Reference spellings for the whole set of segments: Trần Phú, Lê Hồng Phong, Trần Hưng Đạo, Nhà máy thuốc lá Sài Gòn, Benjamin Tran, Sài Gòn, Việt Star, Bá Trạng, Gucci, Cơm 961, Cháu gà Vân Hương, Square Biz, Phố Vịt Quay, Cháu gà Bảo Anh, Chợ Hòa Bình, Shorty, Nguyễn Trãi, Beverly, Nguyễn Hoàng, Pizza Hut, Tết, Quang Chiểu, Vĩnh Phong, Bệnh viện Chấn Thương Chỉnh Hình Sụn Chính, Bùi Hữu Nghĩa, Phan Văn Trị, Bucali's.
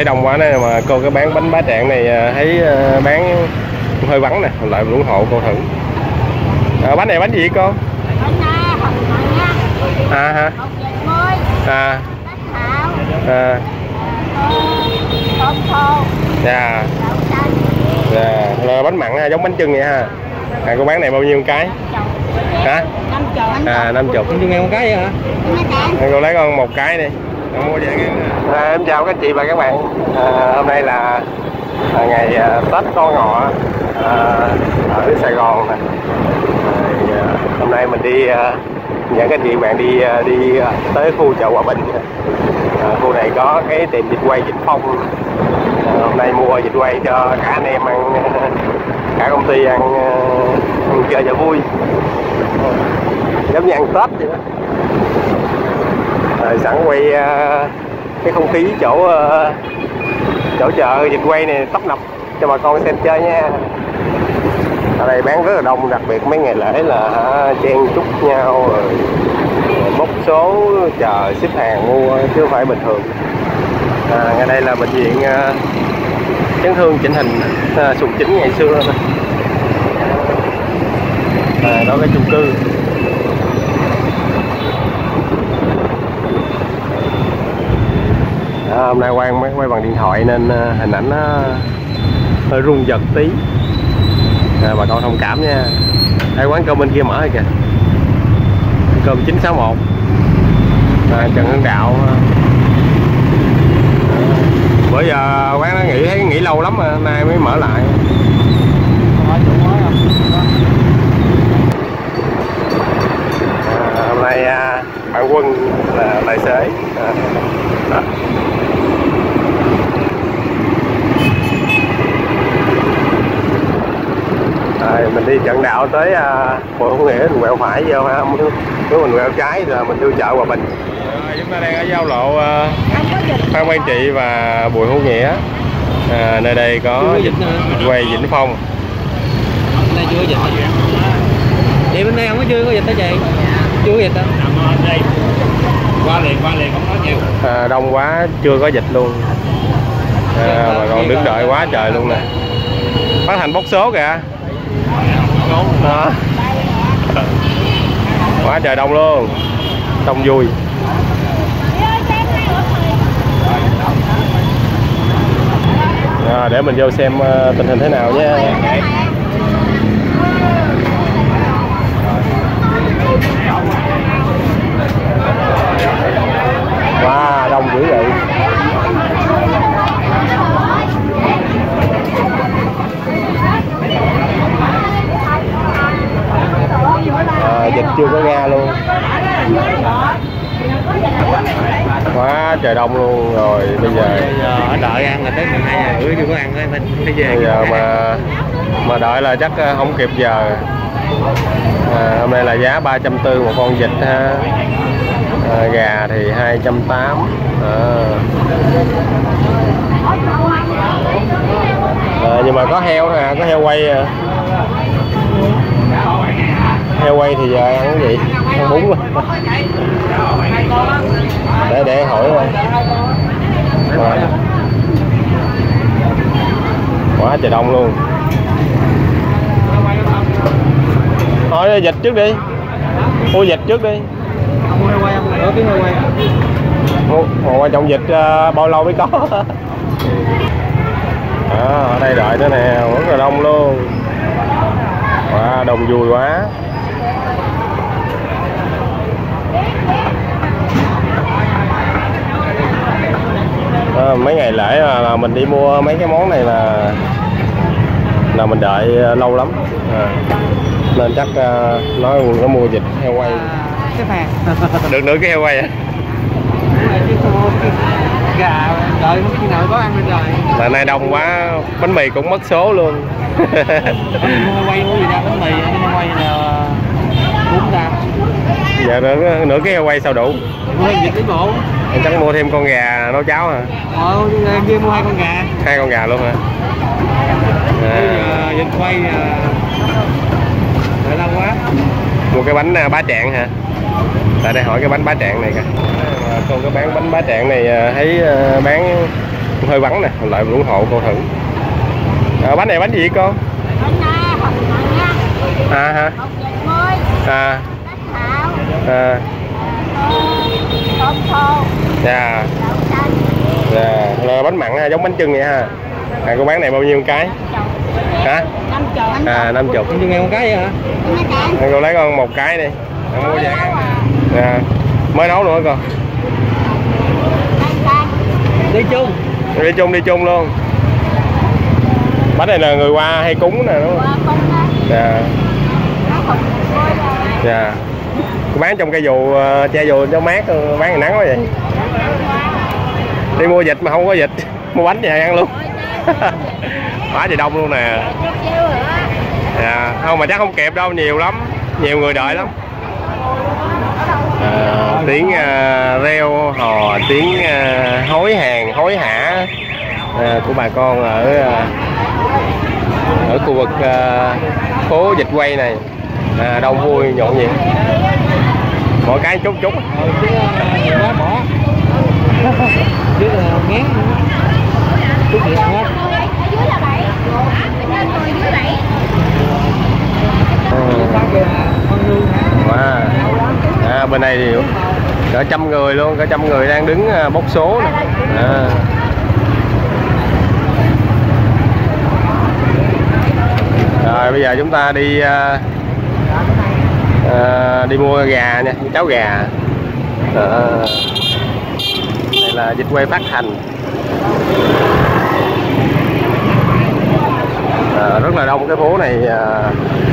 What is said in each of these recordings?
Thấy đông quá này mà cô cái bán bánh Bá Trạng này thấy bán cũng hơi vắng nè, lại ủng hộ cô thử. Bánh này bánh gì vậy cô? À hả? À. À. Dạ. Dạ, là bánh mặn ha, giống bánh chưng vậy ha. À, cô bán này bao nhiêu cái? Hả? 50. À 50. Một cái hả? Cô lấy con một cái đi. Em chào các chị và các bạn. Hôm nay là ngày Tết Tô Ngọ ở Sài Gòn. Hôm nay mình đi dẫn các chị bạn đi tới khu chợ Hòa Bình. Khu này có cái tiệm vịt quay Vĩnh Phong. Hôm nay mua vịt quay cho cả anh em ăn, cả công ty ăn, chơi cho vui, giống như ăn Tết vậy đó. Rồi sẵn quay cái không khí chỗ chợ vịt quay này tấp nập cho bà con xem chơi nha. Ở đây bán rất là đông, đặc biệt mấy ngày lễ là chen chúc nhau, rồi bốc số chờ xếp hàng mua chứ không phải bình thường. Ngay đây là bệnh viện chấn thương chỉnh hình sụn chính ngày xưa. Đó cái chung cư. Hôm nay quay bằng điện thoại nên hình ảnh nó hơi rung giật tí. Bà con thông cảm nha. Đây quán cơm bên kia mở rồi kìa. Cơm 961. Trần Hưng Đạo. Bữa giờ quán nó nghỉ lâu lắm mà hôm nay mới mở lại. Hôm nay bạn Quân là tài xế. Đó. Rồi mình đi Trần Đạo tới Bùi Hữu Nghĩa, mình quẹo phải vô ha, nếu mình quẹo trái là mình vô chợ Hòa Bình. Chúng ta đang ở giao lộ Phan Văn Trị và Bùi Hữu Nghĩa. Nơi đây có quầy Vĩnh Phong. Nay chưa dịch. Chị bên đây không có chưa có dịch đó chị. Chưa dịch đó. Qua liền không có nhiều. Đông quá chưa có dịch luôn. Mà còn đứng đợi quá trời luôn nè. Phát hành bốc số kìa. Đó. Quá trời đông luôn. Đông vui. Để mình vô xem tình hình thế nào nha. Wow, đông dữ vậy. Dịch chưa có ra luôn. Quá trời đông luôn rồi. Bây giờ ở đợi ăn là tới 12 giờ rưỡi chưa có ăn thôi, mình phải về. Bây giờ mà đợi là chắc không kịp giờ. Hôm nay là giá 340 một con vịt ha. Gà thì 280. Nhưng mà có heo nè, có heo quay. Heo quay thì giờ ăn cái gì? Ăn bún. Để hỏi thôi. Quá trời đông luôn. Thôi dịch trước đi. Mua dịch trước đi. Mua trong dịch bao lâu mới có. Ở đây đợi nữa nè, rất là đông luôn. Wow, đông vui quá. Mấy ngày lễ là mình đi mua mấy cái món này là mình đợi lâu lắm. Nên chắc nó mua vịt heo quay. Được nửa cái heo quay hả? Gà đợi khi nào có ăn bên rồi. Là nay đông quá, bánh mì cũng mất số luôn. Quay mua gì ra bánh mì, quay nào bún ra. Dạ nửa cái heo quay sao đủ? Chắc mua thêm con gà nấu cháo hả? Kia mua 2 con gà. 2 con gà luôn hả? Vịt quay đợi lâu quá. Mua cái bánh Bá Trạng hả? Tại đây hỏi cái bánh Bá Trạng này kìa. Còn cái bán bánh Bá Trạng này thấy bán cũng hơi vắng nè, mình lại ủng hộ cô thử. Bánh này bánh gì vậy cô? À hả? À. À. Dạ. Dạ. Là bánh mặn ha, giống bánh chưng vậy ha. À, cô bán này bao nhiêu cái? Hả? 50. À 50. Cô nghe con cái vậy hả? Cô lấy con một cái đi. Mua vậy. À. Mới nấu luôn hả con? Đi chung. Đi chung, đi chung luôn. Bánh này là người qua hay cúng nè đúng không? Dạ. Dạ. Cô bán trong cây dù, che dù cho mát, bán thì nắng quá vậy. Đi mua vịt mà không có vịt, mua bánh về ăn luôn. Quá trời đông luôn nè. Dạ. Không mà chắc không kịp đâu, nhiều lắm, nhiều người đợi lắm. Tiếng reo hò, tiếng hối hàng hối hả của bà con ở khu vực phố Dịch Quay này, đông vui nhộn nhịp, mỗi cái chút chút. Wow. À, bên này thì cả trăm người luôn, cả trăm người đang đứng bốc số này. À. Rồi bây giờ chúng ta đi đi mua gà nha, cháo gà. Đây là Dịch Quay phát hành. Rất là đông cái phố này,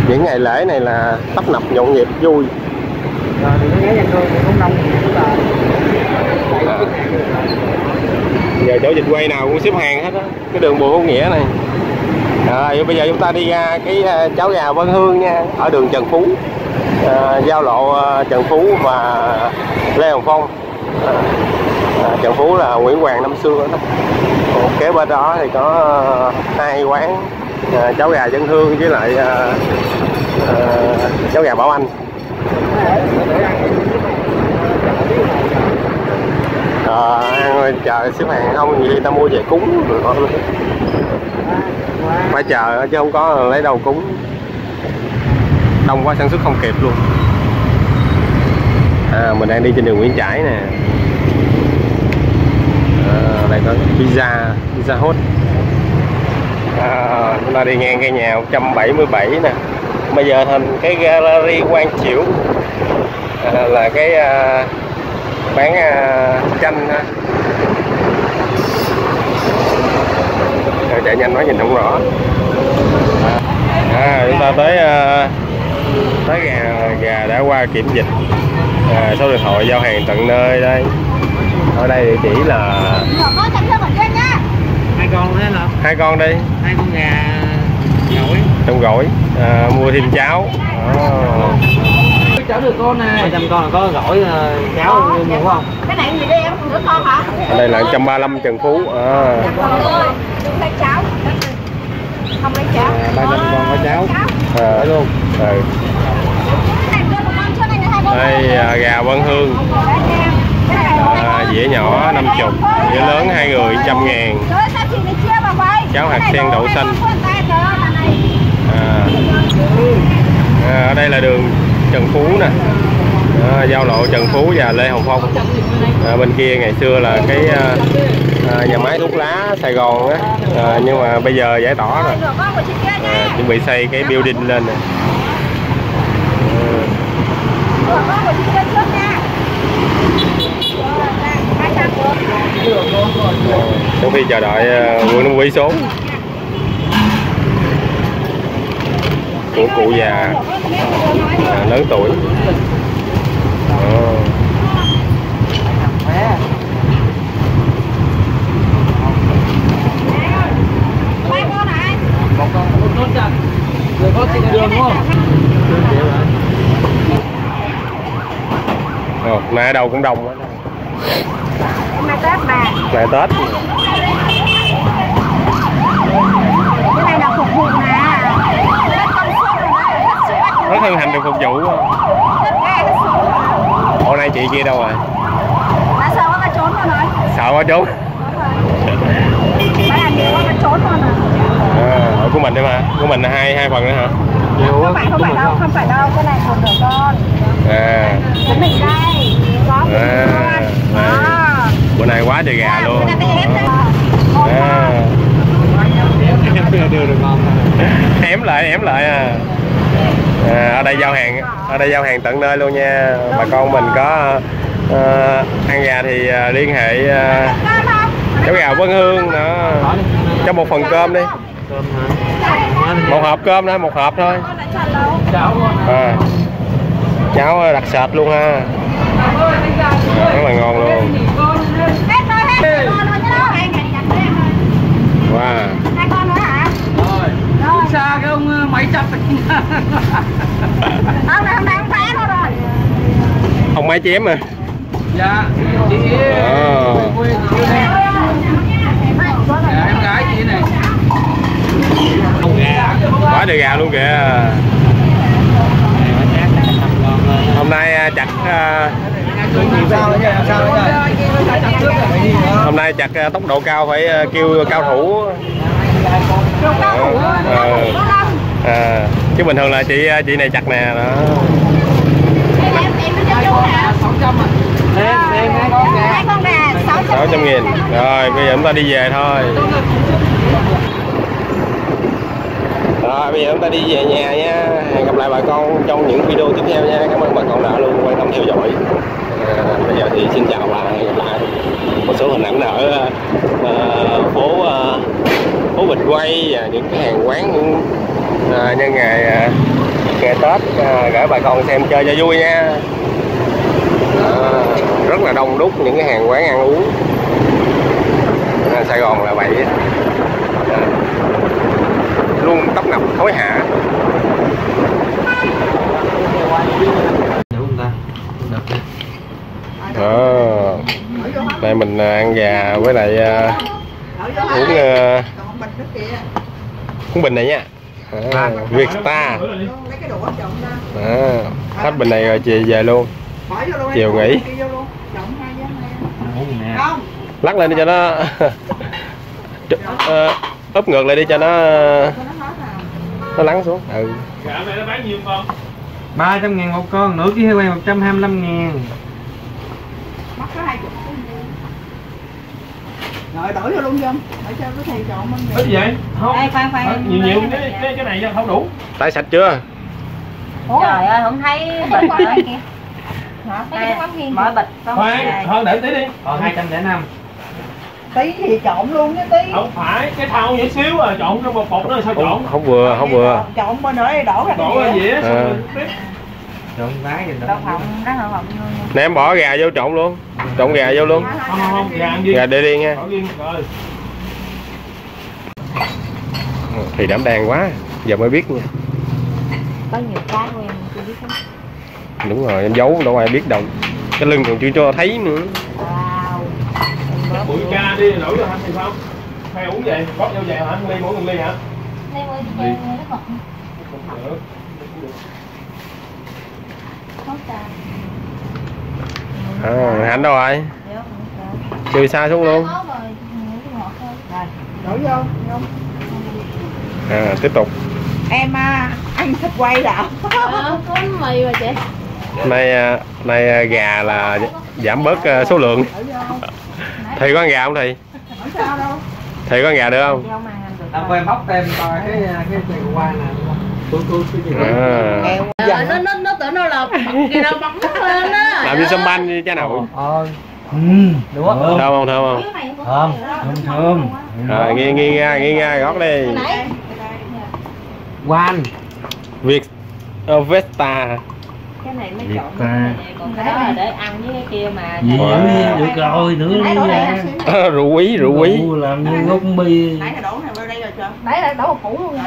những ngày lễ này là tấp nập nhộn nhịp vui. Giờ chỗ Dịch Quay nào cũng xếp hàng hết á, cái đường Bùi Hữu Nghĩa này. Rồi bây giờ chúng ta đi ra cái cháo gà Vân Hương nha, ở đường Trần Phú, giao lộ Trần Phú và Lê Hồng Phong. Trần Phú là Nguyễn Hoàng năm xưa đó. Kế bên đó thì có hai quán cháo gà Vân Hương với lại cháu gà Bảo Anh. Chờ xếp hàng không người ta mua về cúng được không? Phải chờ chứ không có lấy đâu cúng. Đông quá sản xuất không kịp luôn. À, mình đang đi trên đường Nguyễn Trãi nè. Đây có Pizza Hut. Chúng ta đi ngang cái nhà 177 nè. Bây giờ thành cái gallery Quang Chiểu, là cái bán tranh. Chạy nhanh quá nhìn không rõ. Chúng ta tới tới gà đã qua kiểm dịch. Số điện thoại giao hàng tận nơi đây. Ở đây chỉ là hai con đi, hai con gà gỏi trong gỏi. Mua thêm cháo. Cháo được con này, trăm con là có gỏi cháo nhiều không? Cái này gì đây em, nửa con hả? Đây là 135 Trần Phú. Không lấy cháo, không lấy cháo. 35 con có cháo. Luôn. Đây gà Vân Hương. Dĩa nhỏ 50, dĩa lớn 2 người 100.000. Cháo hạt sen đậu xanh. Ở đây là đường Trần Phú nè, giao lộ Trần Phú và Lê Hồng Phong. Bên kia ngày xưa là cái nhà máy thuốc lá Sài Gòn á, nhưng mà bây giờ giải tỏa rồi, chuẩn bị xây cái building lên nè. Trong khi chờ đợi quận quỹ số của cụ già lớn tuổi. Mà ở đâu cũng đông. Mai Tết mà. Mai Tết. Cái này là phục vụ mà. Rất hân hạnh được phục vụ. Hôm nay chị kia đâu rồi? Sợ quá trốn rồi. Sợ quá trốn. Bảo Anh nhiều quá, bánh trốn hơn à. À, của mình đấy mà, của mình là hai phần nữa hả? Không phải đâu, cái này còn nửa con. À. Của mình đây, có của mình con. À. Bữa nay quá trời gà luôn. Ém lại à. À, ở đây giao hàng tận nơi luôn nha. Bà con mình có ăn gà thì liên hệ cháu gà Vân Hương nữa cho một phần cơm đi, một hộp cơm đó, một hộp thôi à. Cháu đặc sệt luôn ha, rất là ngon luôn. Wow. Xa cái ông máy chặt. Ông phá nó rồi. Ông máy chém à? Dạ. Chị em gái chị này. Quá trời gà luôn kìa. Hôm nay chặt tốc độ cao phải kêu cao thủ. Chứ bình thường là chị này chặt nè đó. Em 600.000. Rồi bây giờ chúng ta đi về thôi. Rồi bây giờ chúng ta đi về nhà nha. Hẹn gặp lại bà con trong những video tiếp theo nha. Cảm ơn bà con đã luôn quan tâm theo dõi. Bây giờ thì xin chào và hẹn gặp lại. Một số hình ảnh ở phố Bịch Quay và những cái hàng quán nhân ngày Tết gửi bà con xem chơi cho vui nha. Rất là đông đúc những cái hàng quán ăn uống. Sài Gòn là vậy, luôn tấp nập hối hả. Đây mình ăn gà với lại uống bình này nha. Việt Star. Hết bình này rồi chị về luôn. Chiều nghỉ. Lắc lên đi cho nó úp ngược lại đi cho nó lắng xuống. Ừ. Gà này nó bán nhiêu con? 300.000 một con, nửa ký heo quay 125.000. Rồi đổi vô luôn không? Để cho cái thầy chọn mình. Cái gì vậy? Không. Ê, khoan. Nhiều cái này không đủ. Tại sạch chưa? Ủa? Trời ơi, không thấy bịch ở đây kìa. Mở bịch con. Khoan, hơn để tí đi. Còn 205. Tí thì trộn luôn chứ tí. Không phải, cái thau nhỏ xíu à, trộn trong bột nó sao trộn? Không vừa. Trộn bên nữa thì đổ ra. Đổ ra dĩa xong rồi tiếp. Trộn vá gì đâu. Không. Nè em bỏ gà vô trộn luôn. Trộn gà vô luôn. Không, gà để riêng nha. Thì đảm đang quá, giờ mới biết nha. Có nhiều cái của em chưa biết lắm. Đúng rồi, em giấu đâu ai biết đâu. Cái lưng còn chưa cho thấy nữa. Wow. Bụi ca đi đổi rồi hả thì sao? Hay uống vậy, góp vô vậy hả? Ly mỗi người ly hả? Ly mỗi người nó còn. Cũng được. À, Hạnh đâu rồi? Chiều xa xuống luôn. À, tiếp tục. Em ăn thịt quay đã. Nay gà là giảm bớt số lượng. Thầy có ăn gà không thầy? Thầy có ăn gà được không? Em bóc em coi cái qua nè. Nó tưởng đâu là gì đâu bắn lên á. Làm như sâm banh như cha nào. Đúng không? Thơm không? Thơm. Rồi nghi ra gót đi. Quan Việt Vesta. Cái này mới chọn. Còn cái đó là để ăn với cái kia mà. Được rồi, nữa đi. Rượu quý. Làm như ngốc bi. Nãy là đổ này vô đây rồi chưa? Nãy là đổ một củ luôn.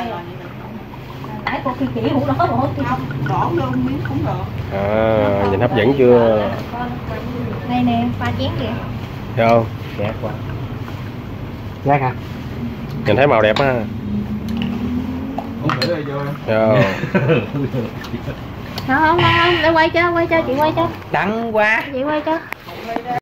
Có cái chỉ hũ đó rồi. Đổ luôn miếng cũng được. À, nhìn hấp dẫn chưa? Đây nè, pha chén kìa. Thấy không? Đẹp quá. Giác hả? Nhìn thấy màu đẹp ha. Không để đây vô. Rồi. Không, để quay cho, chị quay cho. Đắng quá. Chị quay cho.